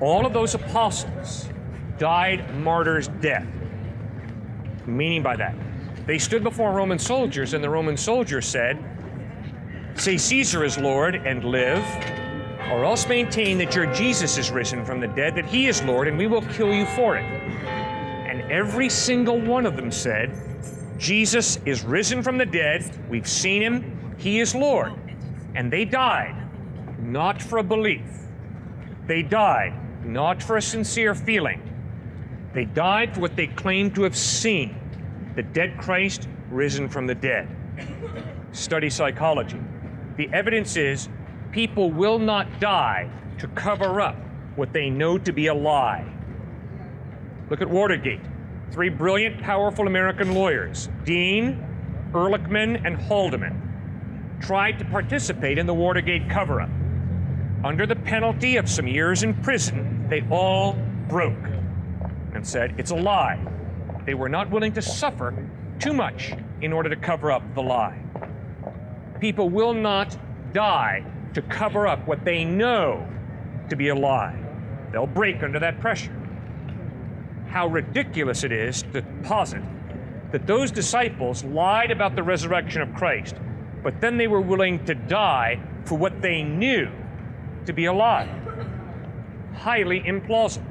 all of those apostles died martyrs' death. Meaning by that, they stood before Roman soldiers, and the Roman soldiers said, "Say Caesar is Lord and live, or else maintain that your Jesus is risen from the dead, that he is Lord, and we will kill you for it." And every single one of them said, "Jesus is risen from the dead. We've seen him. He is Lord." And they died, not for a belief. They died, not for a sincere feeling. They died for what they claimed to have seen, the dead Christ risen from the dead. Study psychology. The evidence is people will not die to cover up what they know to be a lie. Look at Watergate. Three brilliant, powerful American lawyers, Dean, Ehrlichman, and Haldeman, tried to participate in the Watergate cover-up. Under the penalty of some years in prison, they all broke and said it's a lie. They were not willing to suffer too much in order to cover up the lie. People will not die to cover up what they know to be a lie. They'll break under that pressure. How ridiculous it is to posit that those disciples lied about the resurrection of Christ, but then they were willing to die for what they knew to be a lie. Highly implausible.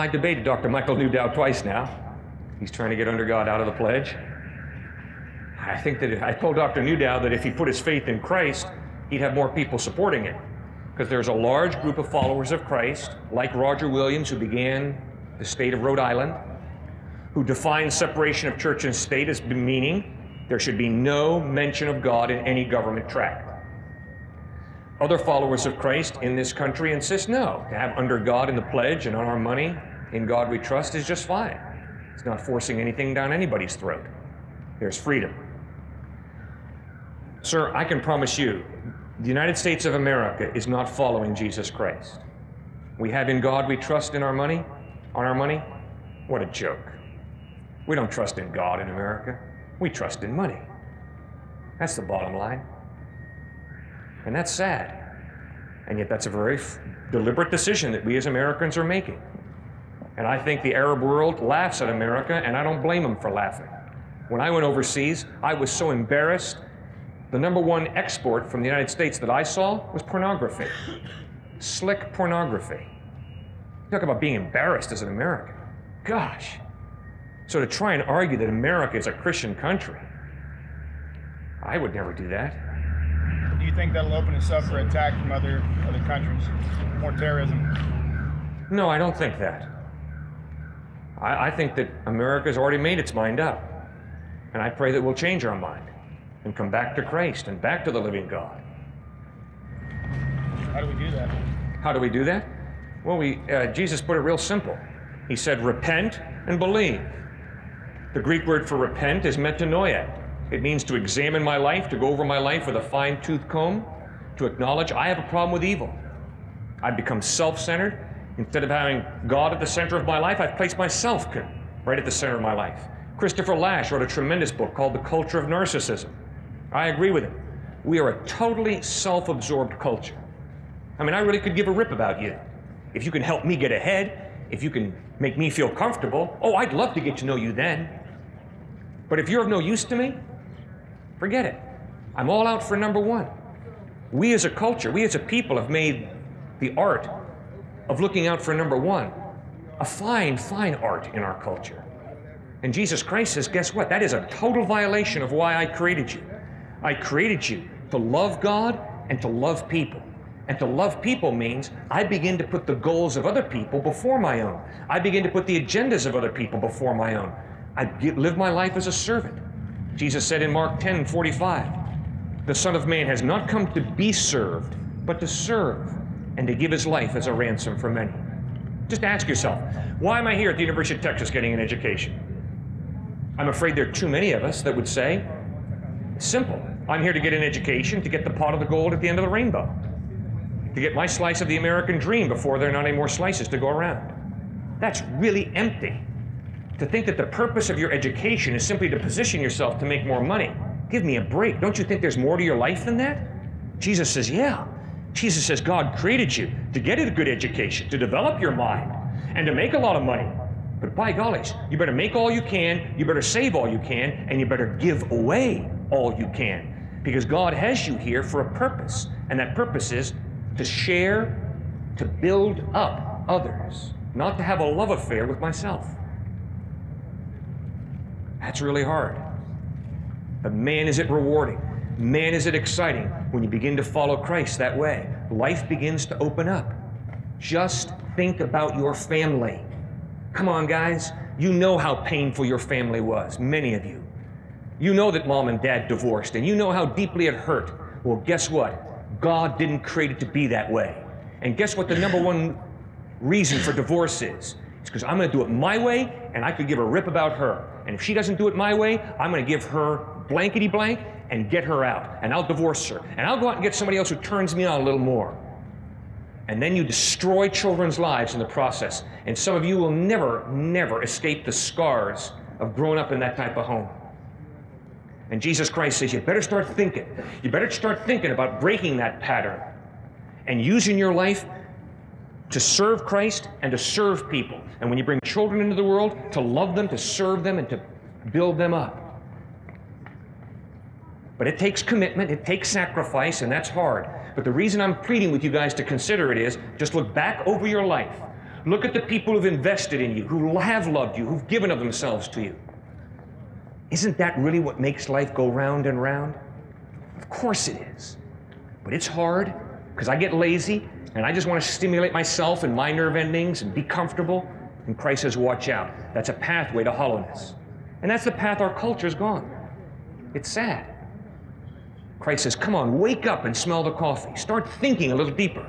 I debated Dr. Michael Newdow twice now. He's trying to get under God out of the pledge. I think that I told Dr. Newdow that if he put his faith in Christ, he'd have more people supporting it, because there's a large group of followers of Christ, like Roger Williams, who began the state of Rhode Island, who defines separation of church and state as meaning there should be no mention of God in any government tract. Other followers of Christ in this country insist, no, to have under God in the pledge and on our money, in God we trust, is just fine. It's not forcing anything down anybody's throat. There's freedom. Sir, I can promise you, the United States of America is not following Jesus Christ. We have in God we trust in our money, on our money. What a joke. We don't trust in God in America. We trust in money. That's the bottom line. And that's sad. And yet that's a very deliberate decision that we as Americans are making. And I think the Arab world laughs at America, and I don't blame them for laughing. When I went overseas, I was so embarrassed. The #1 export from the United States that I saw was pornography. Slick pornography. Talk about being embarrassed as an American. Gosh. So to try and argue that America is a Christian country, I would never do that. Do you think that'll open us up for attack from other countries, more terrorism? No, I don't think that. I think that America's already made its mind up, and I pray that we'll change our mind and come back to Christ and back to the living God. How do we do that? How do we do that? Well, Jesus put it real simple. He said, repent and believe. The Greek word for repent is metanoia. It means to examine my life, to go over my life with a fine-tooth comb, to acknowledge I have a problem with evil. I've become self-centered. Instead of having God at the center of my life, I've placed myself right at the center of my life. Christopher Lasch wrote a tremendous book called The Culture of Narcissism. I agree with him. We are a totally self-absorbed culture. I mean, I really could give a rip about you. If you can help me get ahead, if you can make me feel comfortable, oh, I'd love to get to know you then. But if you're of no use to me, forget it. I'm all out for #1. We as a culture, we as a people have made the art of looking out for #1 a fine, fine art in our culture. And Jesus Christ says, guess what? That is a total violation of why I created you. I created you to love God and to love people. And to love people means I begin to put the goals of other people before my own. I begin to put the agendas of other people before my own. I live my life as a servant. Jesus said in Mark 10:45, the Son of Man has not come to be served, but to serve and to give his life as a ransom for many. Just ask yourself, why am I here at the University of Texas getting an education? I'm afraid there are too many of us that would say, simple, I'm here to get an education, to get the pot of the gold at the end of the rainbow, to get my slice of the American dream before there are not any more slices to go around. That's really empty. To think that the purpose of your education is simply to position yourself to make more money. Give me a break. Don't you think there's more to your life than that? Jesus says, yeah. Jesus says God created you to get a good education, to develop your mind, and to make a lot of money. But by gollies, you better make all you can, you better save all you can, and you better give away all you can. Because God has you here for a purpose, and that purpose is to share, to build up others, not to have a love affair with myself. That's really hard. But man, is it rewarding. Man, is it exciting when you begin to follow Christ that way. Life begins to open up. Just think about your family. Come on, guys. You know how painful your family was, many of you. You know that mom and dad divorced, and you know how deeply it hurt. Well, guess what? God didn't create it to be that way. And guess what the #1 reason for divorce is? It's because I'm going to do it my way, and I could give a rip about her. And if she doesn't do it my way, I'm going to give her blankety blank and get her out, and I'll divorce her, and I'll go out and get somebody else who turns me on a little more. And then you destroy children's lives in the process. And some of you will never, never escape the scars of growing up in that type of home. And Jesus Christ says, you better start thinking. You better start thinking about breaking that pattern and using your life to serve Christ and to serve people. And when you bring children into the world, to love them, to serve them, and to build them up. But it takes commitment, it takes sacrifice, and that's hard. But the reason I'm pleading with you guys to consider it is, just look back over your life. Look at the people who've invested in you, who have loved you, who've given of themselves to you. Isn't that really what makes life go round and round? Of course it is. But it's hard, because I get lazy, and I just want to stimulate myself and my nerve endings and be comfortable. And Christ says, watch out. That's a pathway to hollowness. And that's the path our culture's gone. It's sad. Christ says, come on, wake up and smell the coffee. Start thinking a little deeper.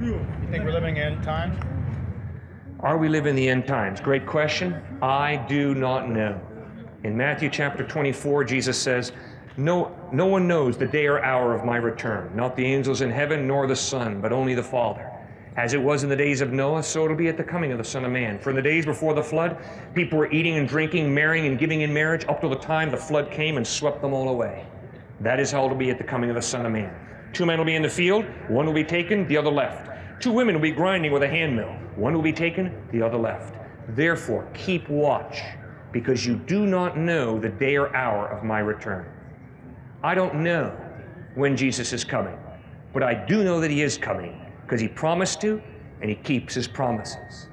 You think we're living in end times? Are we living the end times? Great question. I do not know. In Matthew chapter 24, Jesus says, no one knows the day or hour of my return, not the angels in heaven nor the Son, but only the Father. As it was in the days of Noah, so it'll be at the coming of the Son of Man. For in the days before the flood, people were eating and drinking, marrying and giving in marriage, up till the time the flood came and swept them all away. That is how it will be at the coming of the Son of Man. 2 men will be in the field, one will be taken, the other left. 2 women will be grinding with a handmill, one will be taken, the other left. Therefore, keep watch, because you do not know the day or hour of my return. I don't know when Jesus is coming, but I do know that he is coming, because he promised to, and he keeps his promises.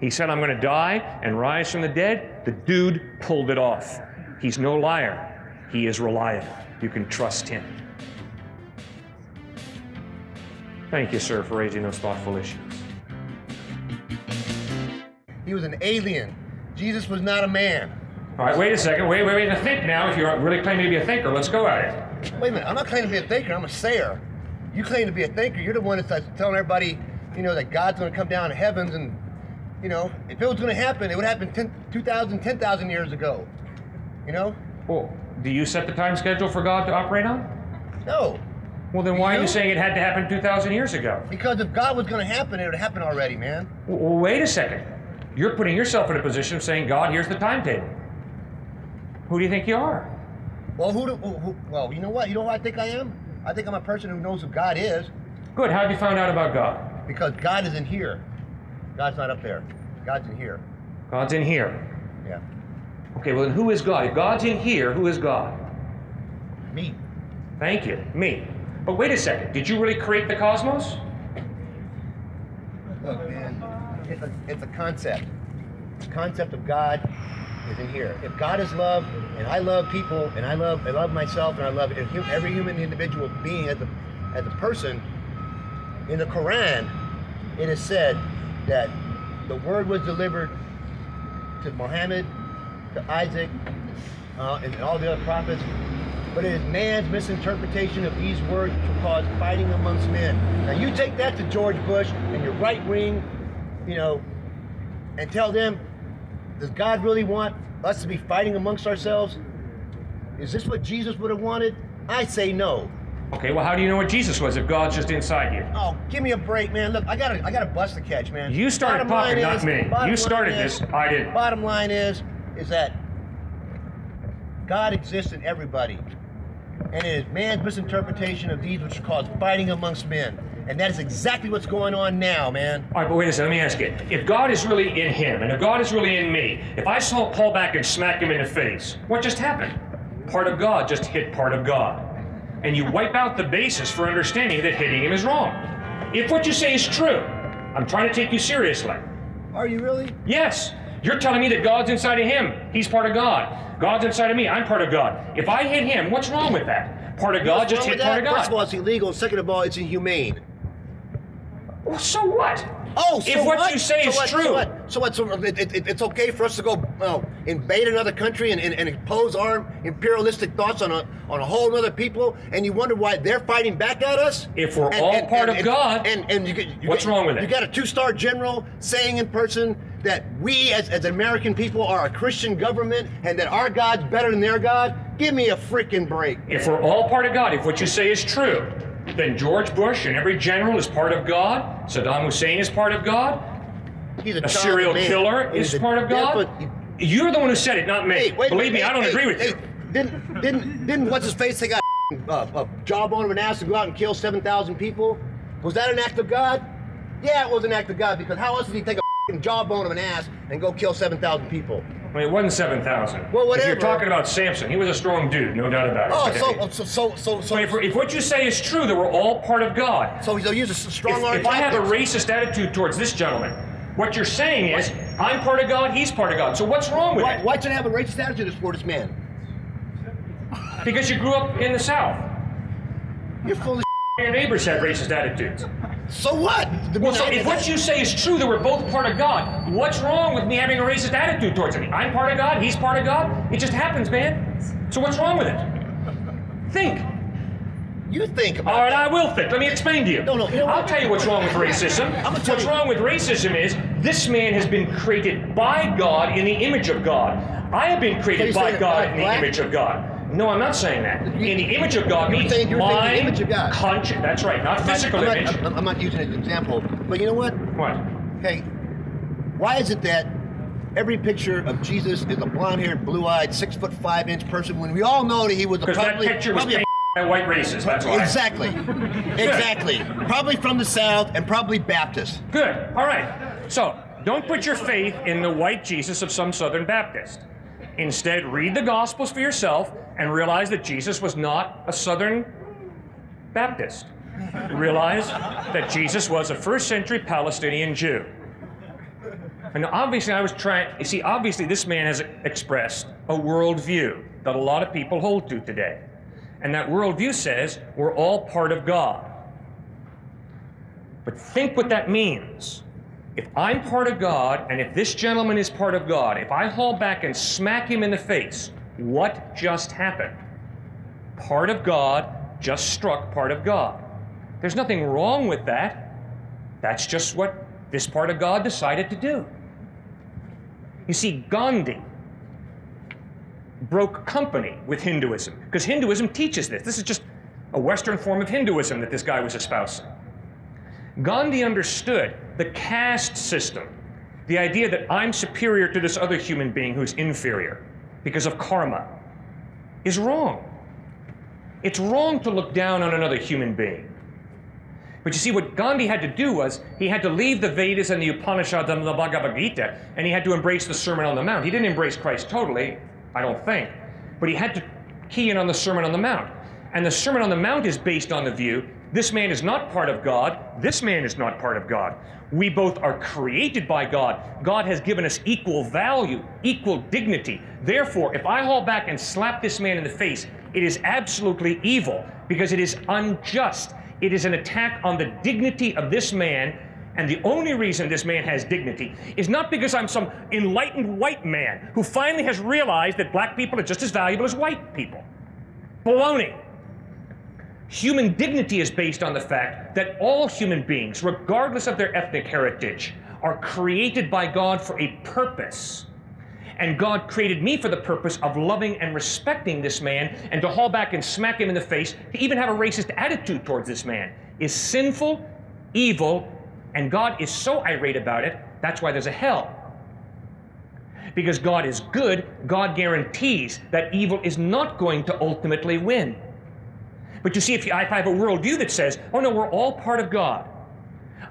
He said, I'm going to die and rise from the dead. The dude pulled it off. He's no liar. He is reliable. You can trust him. Thank you, sir, for raising those thoughtful issues. He was an alien. Jesus was not a man. All right, wait a second. Wait to think now. If you're really claiming to be a thinker, let's go at it. Wait a minute. I'm not claiming to be a thinker. I'm a sayer. You claim to be a thinker. You're the one that's telling everybody, you know, that God's going to come down to heavens and, you know, if it was going to happen, it would happen 10,000 years ago, you know? Well, do you set the time schedule for God to operate on? No. Well, then why are you saying it had to happen 2,000 years ago? Because if God was going to happen, it would happen already, man. Well, wait a second. You're putting yourself in a position of saying, God, here's the timetable. Who do you think you are? Well, well, you know what? You know who I think I am? I think I'm a person who knows who God is. Good. How have you found out about God? Because God is in here. God's not up there. God's in here. God's in here. Yeah. Okay, well then who is God? If God's in here, who is God? Me. Thank you. Me. But wait a second. Did you really create the cosmos? Look, man, it's a concept. The concept of God is in here. If God is love, and I love people, and I love myself, and I love every human individual being as a person, In the Quran, it is said that the word was delivered to Muhammad, to Isaac, and all the other prophets, but it is man's misinterpretation of these words to cause fighting amongst men. Now you take that to George Bush and your right wing, you know, and tell them, does God really want us to be fighting amongst ourselves? Is this what Jesus would have wanted? I say no. Okay, well, how do you know what Jesus was if God's just inside you? Oh, give me a break, man. Look, I got a bus to catch, man. You started popping, not me. You started this, I didn't. Bottom line is that God exists in everybody, and it is man's misinterpretation of these which cause fighting amongst men. And that is exactly what's going on now, man. All right, but wait a second, let me ask you. If God is really in him, and if God is really in me, if I saw Paul back and smack him in the face, what just happened? Part of God just hit part of God. And you wipe out the basis for understanding that hitting him is wrong. If what you say is true, I'm trying to take you seriously. Are you really? Yes. You're telling me that God's inside of him. He's part of God. God's inside of me. I'm part of God. If I hit him, what's wrong with that? Part of God just hit part of God. First of all, it's illegal. Second of all, it's inhumane. Well, so what? Oh, so if what you say is true. So what? So what? So it's okay for us to go invade another country and impose our imperialistic thoughts on a whole other people, and you wonder why they're fighting back at us? If we're all part of God, what's wrong with it? You got a two-star general saying in person that we as American people are a Christian government and that our God's better than their God? Give me a frickin' break. If we're all part of God, if what you say is true, then George Bush and every general is part of God. Saddam Hussein is part of God. He's a serial killer is part of God. You're the one who said it, not me. Hey, believe me, I don't agree with you. Didn't what's his face take a jawbone of an ass to go out and kill 7,000 people? Was that an act of God? Yeah, it was an act of God, because how else did he take a jawbone of an ass and go kill 7,000 people? Well, it wasn't 7,000. Well, whatever. If you're talking about Samson, he was a strong dude, no doubt about it. Oh, okay. So if what you say is true, that we're all part of God. So he'll use a strong argument. If I have a racist attitude towards this gentleman, what you're saying is, I'm part of God, he's part of God. So what's wrong with it? Why should I have a racist attitude toward this man? Because you grew up in the South. You're full of shit. Your neighbors had racist attitudes. So what? Well, so if what you say is true, that we're both part of God, what's wrong with me having a racist attitude towards him? I'm part of God, he's part of God. It just happens, man. So what's wrong with it? Think. You think about it. All right, I will think. Let me explain to you. No, I'll tell you what's wrong with racism. What's wrong with racism is this man has been created by God in the image of God. I have been created by God in the image of God. No, I'm not saying that. In the image of God means mind, conscience. That's right, not physical image. I'm not using an example, but you know what? What? Hey, why is it that every picture of Jesus is a blonde-haired, blue-eyed, 6'5" person when we all know that he was probably that picture was painted by white racists? That's why. Exactly. Exactly. Probably from the South and probably Baptist. Good. All right. So don't put your faith in the white Jesus of some Southern Baptist. Instead, read the Gospels for yourself and realize that Jesus was not a Southern Baptist. Realize that Jesus was a first-century Palestinian Jew. And obviously, obviously this man has expressed a worldview that a lot of people hold to today. And that worldview says we're all part of God. But think what that means. If I'm part of God, and if this gentleman is part of God, if I haul back and smack him in the face, what just happened? Part of God just struck part of God. There's nothing wrong with that. That's just what this part of God decided to do. You see, Gandhi broke company with Hinduism, because Hinduism teaches this. This is just a Western form of Hinduism that this guy was espousing. Gandhi understood the caste system, the idea that I'm superior to this other human being who's inferior because of karma, is wrong. It's wrong to look down on another human being. But you see, what Gandhi had to do was he had to leave the Vedas and the Upanishads and the Bhagavad Gita, and he had to embrace the Sermon on the Mount. He didn't embrace Christ totally, I don't think, but he had to key in on the Sermon on the Mount. And the Sermon on the Mount is based on the view this man is not part of God. This man is not part of God. We both are created by God. God has given us equal value, equal dignity. Therefore, if I haul back and slap this man in the face, it is absolutely evil because it is unjust. It is an attack on the dignity of this man, and the only reason this man has dignity is not because I'm some enlightened white man who finally has realized that black people are just as valuable as white people. Baloney. Human dignity is based on the fact that all human beings, regardless of their ethnic heritage, are created by God for a purpose. And God created me for the purpose of loving and respecting this man, and to haul back and smack him in the face, to even have a racist attitude towards this man, is sinful, evil, and God is so irate about it, that's why there's a hell. Because God is good, God guarantees that evil is not going to ultimately win. But you see, if I have a worldview that says, oh no, we're all part of God,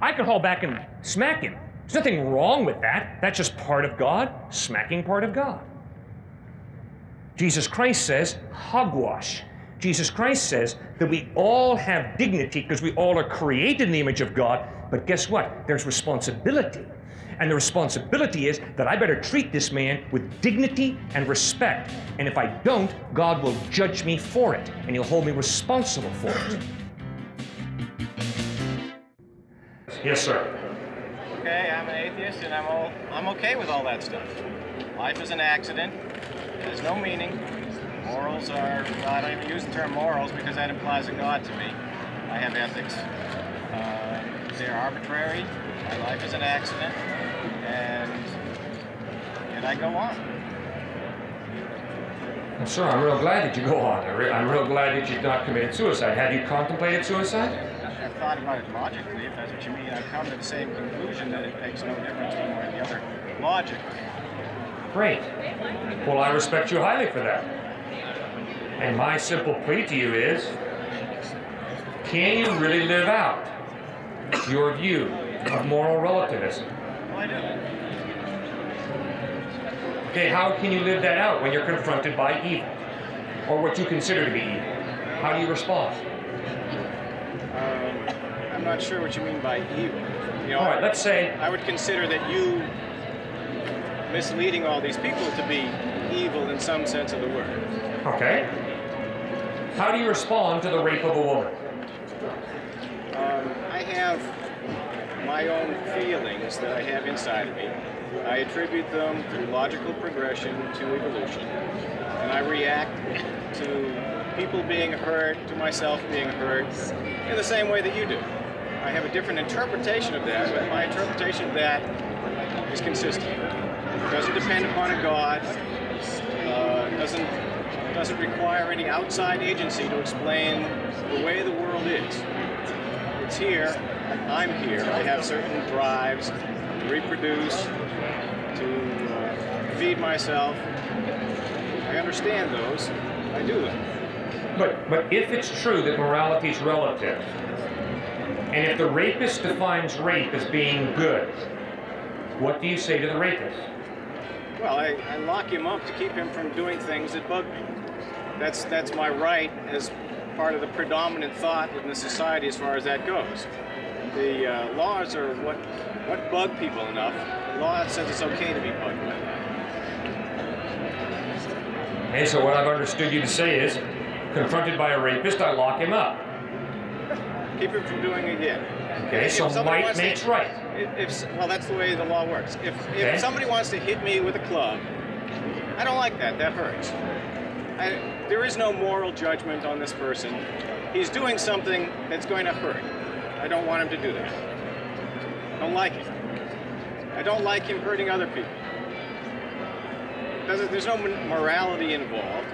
I can haul back and smack him. There's nothing wrong with that. That's just part of God, smacking part of God. Jesus Christ says, hogwash. Jesus Christ says that we all have dignity because we all are created in the image of God, but guess what? There's responsibility. And the responsibility is that I better treat this man with dignity and respect. And if I don't, God will judge me for it, and he'll hold me responsible for it. Yes, sir. Okay, I'm an atheist, and I'm okay with all that stuff. Life is an accident. There's no meaning. Morals are, well, I don't even use the term morals because that implies a God to me. I have ethics. They're arbitrary. My life is an accident, and I go on. Well, sir, I'm real glad that you go on. I'm real glad that you've not committed suicide. Have you contemplated suicide? I've thought about it logically, if that's what you mean. I've come to the same conclusion that it makes no difference one way or the other, logically. Great. Well, I respect you highly for that. And my simple plea to you is, can you really live out your view of moral relativism? Well, I do. Okay, how can you live that out when you're confronted by evil, or what you consider to be evil? How do you respond? I'm not sure what you mean by evil. You know, all right, let's say I would consider that you misleading all these people to be evil in some sense of the word. Okay. How do you respond to the rape of a woman? I have my own feelings that I have inside of me. I attribute them through logical progression to evolution, and I react to people being hurt, to myself being hurt, in the same way that you do. I have a different interpretation of that, but my interpretation of that is consistent. It doesn't depend upon a God, doesn't require any outside agency to explain the way the world is. It's here. I'm here. I have certain drives to reproduce, to feed myself. I understand those. I do them. But if it's true that morality is relative, and if the rapist defines rape as being good, what do you say to the rapist? Well, I lock him up to keep him from doing things that bug me. That's my right as part of the predominant thought in the society as far as that goes. The laws are what bug people enough. The law says it's okay to be bugged. Okay, so what I've understood you to say is, confronted by a rapist, I lock him up. Keep him from doing it again. Okay, so might makes right. Well, that's the way the law works. If somebody wants to hit me with a club, I don't like that. That hurts. There is no moral judgment on this person. He's doing something that's going to hurt. I don't want him to do that. I don't like it. I don't like him hurting other people. There's no morality involved.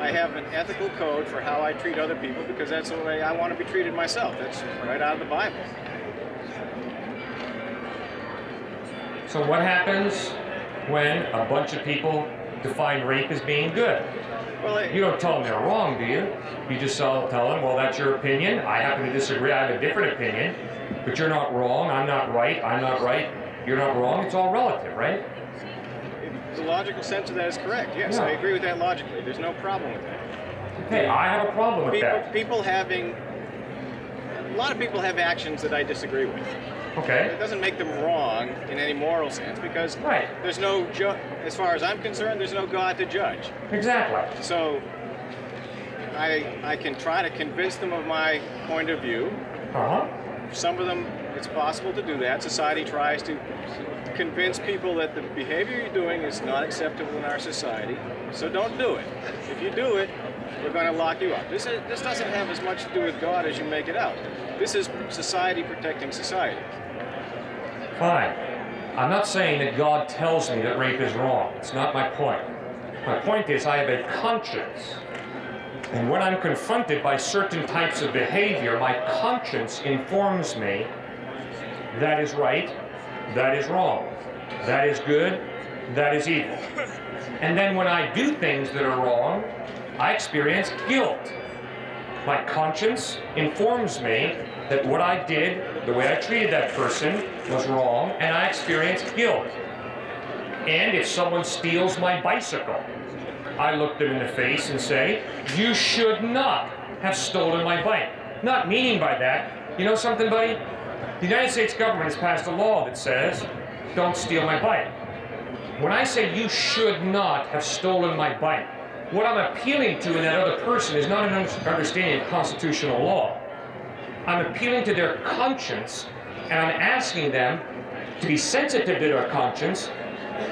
I have an ethical code for how I treat other people because that's the way I want to be treated myself. That's right out of the Bible. So what happens when a bunch of people define rape as being good? Well, you don't tell them they're wrong, do you? You just tell them, well, that's your opinion. I happen to disagree. I have a different opinion. But you're not wrong. I'm not right. I'm not right. You're not wrong. It's all relative, right? The logical sense of that is correct. Yes, yeah. I agree with that logically. There's no problem with that. Okay, I have a problem with that. A lot of people have actions that I disagree with. Okay. It doesn't make them wrong in any moral sense because there's no, as far as I'm concerned, there's no God to judge. Exactly. So I can try to convince them of my point of view, For some of them, it's possible to do that. Society tries to convince people that the behavior you're doing is not acceptable in our society, so don't do it. If you do it, we're going to lock you up. This doesn't have as much to do with God as you make it out. This is society protecting society. Fine. I'm not saying that God tells me that rape is wrong. It's not my point. My point is I have a conscience. And when I'm confronted by certain types of behavior, my conscience informs me that is right, that is wrong, that is good, that is evil. And then when I do things that are wrong, I experience guilt. My conscience informs me that what I did, the way I treated that person, was wrong, and I experience guilt. And if someone steals my bicycle, I look them in the face and say, you should not have stolen my bike. Not meaning by that, you know something, buddy? The United States government has passed a law that says, don't steal my bike. When I say you should not have stolen my bike, what I'm appealing to in that other person is not an understanding of constitutional law. I'm appealing to their conscience, and I'm asking them to be sensitive to their conscience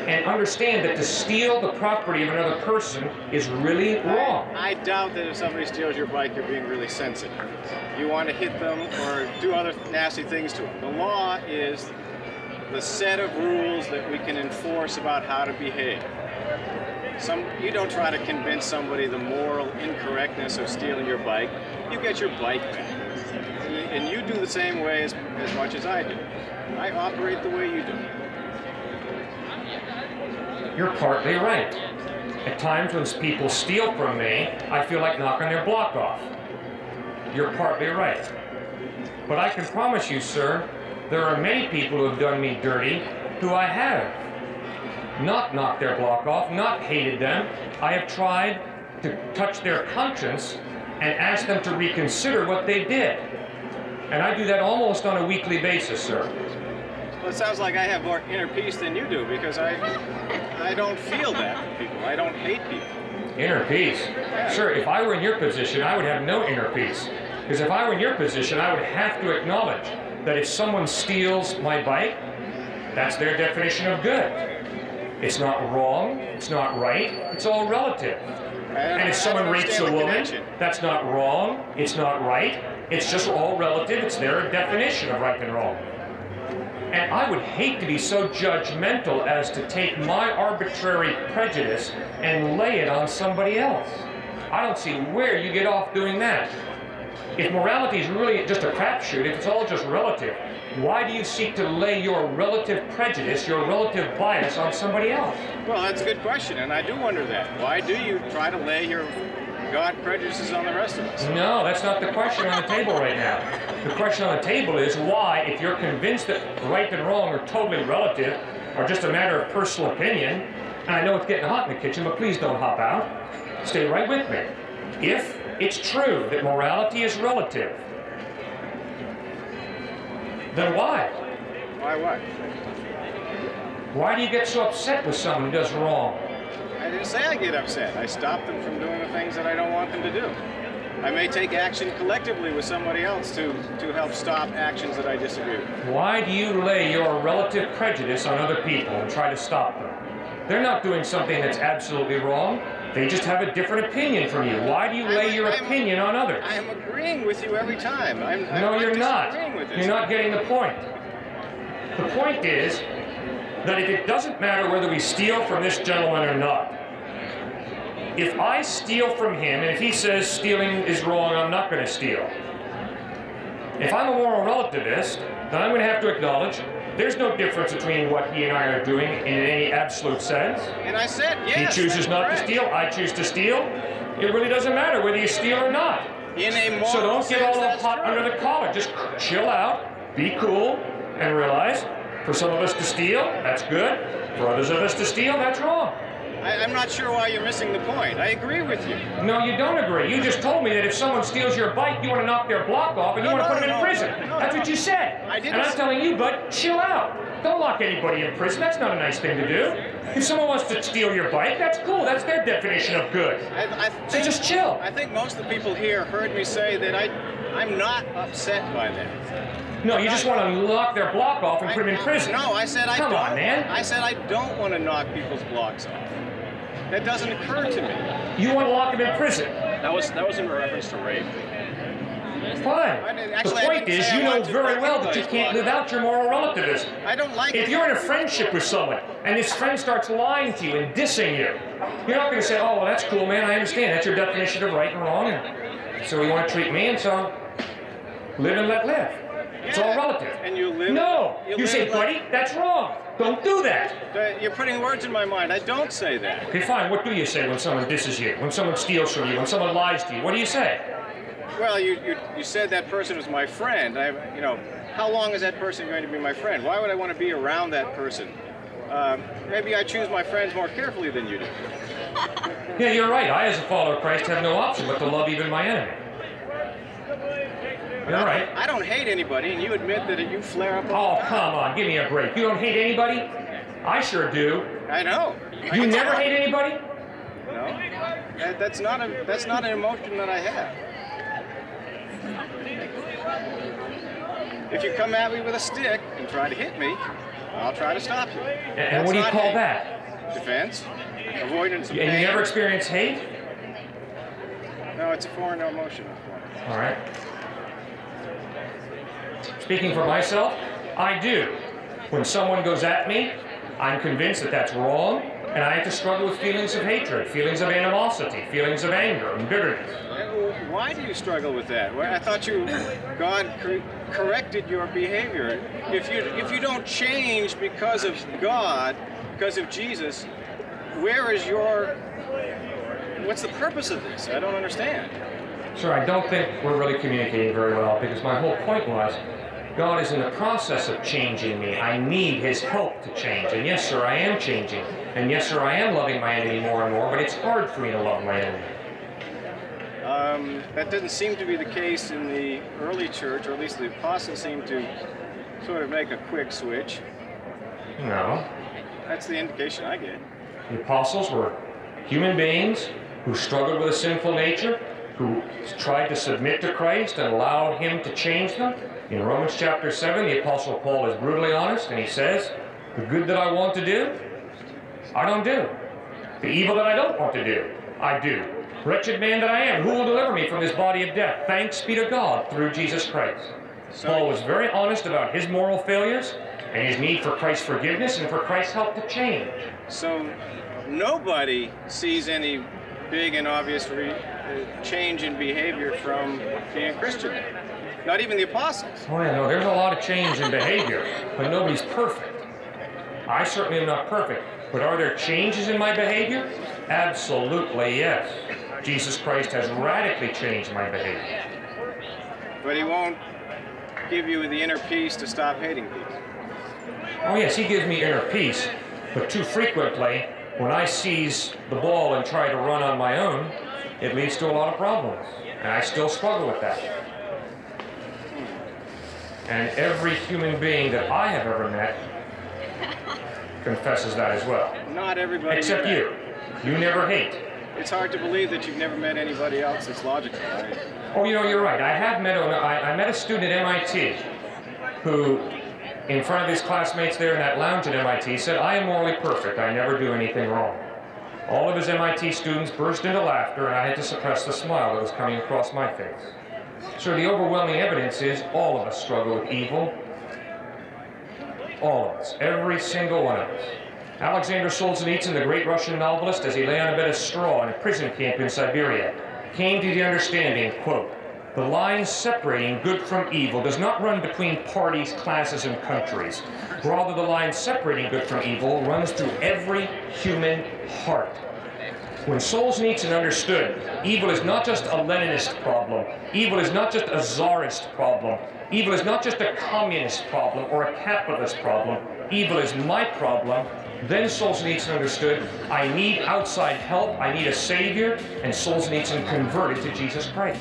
and understand that to steal the property of another person is really wrong. I doubt that if somebody steals your bike, you're being really sensitive. You want to hit them or do other nasty things to them. The law is the set of rules that we can enforce about how to behave. You don't try to convince somebody the moral incorrectness of stealing your bike. You get your bike back. And you do the same way as much as I do. I operate the way you do. You're partly right. At times when people steal from me, I feel like knocking their block off. You're partly right. But I can promise you, sir, there are many people who have done me dirty who I have not knocked their block off, not hated them. I have tried to touch their conscience and ask them to reconsider what they did. And I do that almost on a weekly basis, sir. Well, it sounds like I have more inner peace than you do, because I don't feel that from people. I don't hate people. Inner peace? Yeah. Sure, if I were in your position, I would have no inner peace. Because if I were in your position, I would have to acknowledge that if someone steals my bike, that's their definition of good. It's not wrong, it's not right, it's all relative. And if someone rapes a woman, that's not wrong, it's not right, it's just all relative, it's their definition of right and wrong. And I would hate to be so judgmental as to take my arbitrary prejudice and lay it on somebody else. I don't see where you get off doing that. If morality is really just a crapshoot, if it's all just relative, why do you seek to lay your relative prejudice, your relative bias on somebody else? Well, that's a good question, and I do wonder that. Why do you try to lay your God prejudices on the rest of us? No, that's not the question on the table right now. The question on the table is why, if you're convinced that right and wrong are totally relative, or just a matter of personal opinion, and I know it's getting hot in the kitchen, but please don't hop out. Stay right with me. If it's true that morality is relative, then why? Why what? Why do you get so upset with someone who does wrong? I didn't say I get upset. I stop them from doing the things that I don't want them to do. I may take action collectively with somebody else to help stop actions that I disagree with. Why do you lay your relative prejudice on other people and try to stop them? They're not doing something that's absolutely wrong. They just have a different opinion from you. Why do you lay your opinion on others? I am agreeing with you every time. No, you're not. You're not getting the point. The point is that if it doesn't matter whether we steal from this gentleman or not, if I steal from him, and if he says stealing is wrong, I'm not going to steal. If I'm a moral relativist, then I'm going to have to acknowledge there's no difference between what he and I are doing in any absolute sense. And I said, yes, he chooses not to steal, I choose to steal. It really doesn't matter whether you steal or not. So don't get all hot under the collar. Just chill out, be cool, and realize for some of us to steal, that's good. For others of us to steal, that's wrong. I'm not sure why you're missing the point. I agree with you. No, you don't agree. You just told me that if someone steals your bike, you want to knock their block off and you want to put them in prison. That's what you said. I didn't. And I'm telling you, bud, chill out. Don't lock anybody in prison. That's not a nice thing to do. If someone wants to steal your bike, that's cool. That's their definition of good. So just chill. I think most of the people here heard me say that I I'm not upset by that. No, you just want to lock their block off and put them in prison. No, I said I don't. Come on, man. I said I don't want to knock people's blocks off. That doesn't occur to me. You want to lock them in prison? That was in reference to rape. Fine. The point is, you know very well that you can't live out your moral relativism. I don't like it. If you're in a friendship with someone and this friend starts lying to you and dissing you, you're not going to say, oh, well, that's cool, man, I understand. That's your definition of right and wrong. And so you want to treat me, and so live and let live. It's all relative. And you live. No. You say, buddy, that's wrong. Don't do that. You're putting words in my mind. I don't say that. Okay, fine. What do you say when someone disses you, when someone steals from you, when someone lies to you? What do you say? Well, you said that person was my friend. You know, how long is that person going to be my friend? Why would I want to be around that person? Maybe I choose my friends more carefully than you do. Yeah, you're right. I, as a follower of Christ, have no option but to love even my enemy. You're right. I don't hate anybody, and you admit that you flare up. Oh, come on. Give me a break. You don't hate anybody? I sure do. I know. You never hate anybody? No. That's not an emotion that I have. If you come at me with a stick and try to hit me, I'll try to stop you. And what do you call that? Defense. Avoidance of pain. And you never experience hate? No, it's a foreign emotion. All right. Speaking for myself, I do. When someone goes at me, I'm convinced that that's wrong, and I have to struggle with feelings of hatred, feelings of animosity, feelings of anger and bitterness. Why do you struggle with that? Well, I thought God corrected your behavior. If you don't change because of God, because of Jesus, what's the purpose of this? I don't understand. Sir, I don't think we're really communicating very well, because my whole point was, God is in the process of changing me. I need his help to change. And yes, sir, I am changing. And yes, sir, I am loving my enemy more and more, but it's hard for me to love my enemy. That didn't seem to be the case in the early church, or at least the apostles seemed to sort of make a quick switch. No. That's the indication I get. The apostles were human beings who struggled with a sinful nature, who tried to submit to Christ and allowed him to change them. In Romans chapter 7, the apostle Paul is brutally honest, and he says, the good that I want to do, I don't do. The evil that I don't want to do, I do. Wretched man that I am, who will deliver me from this body of death? Thanks be to God through Jesus Christ. Paul was very honest about his moral failures and his need for Christ's forgiveness and for Christ's help to change. So nobody sees any big and obvious change in behavior from being a Christian. Not even the apostles. Oh, yeah, no, there's a lot of change in behavior, but nobody's perfect. I certainly am not perfect, but are there changes in my behavior? Absolutely, yes. Jesus Christ has radically changed my behavior. But he won't give you the inner peace to stop hating people. Oh yes, he gives me inner peace, but too frequently, when I seize the ball and try to run on my own, it leads to a lot of problems, and I still struggle with that. And every human being that I have ever met confesses that as well. Not everybody. Except you. You never hate. It's hard to believe that you've never met anybody else that's logical, right? Oh, you know, you're right. I have met I met a student at MIT who, in front of his classmates there in that lounge at MIT, said, I am morally perfect. I never do anything wrong. All of his MIT students burst into laughter, and I had to suppress the smile that was coming across my face. So the overwhelming evidence is all of us struggle with evil. All of us. Every single one of us. Alexander Solzhenitsyn, the great Russian novelist, as he lay on a bed of straw in a prison camp in Siberia, came to the understanding, quote, the line separating good from evil does not run between parties, classes, and countries. Rather, the line separating good from evil runs through every human heart. When Solzhenitsyn understood evil is not just a Leninist problem, evil is not just a Tsarist problem, evil is not just a communist problem or a capitalist problem, evil is my problem, then Solzhenitsyn understood, I need outside help, I need a savior, and Solzhenitsyn converted to Jesus Christ.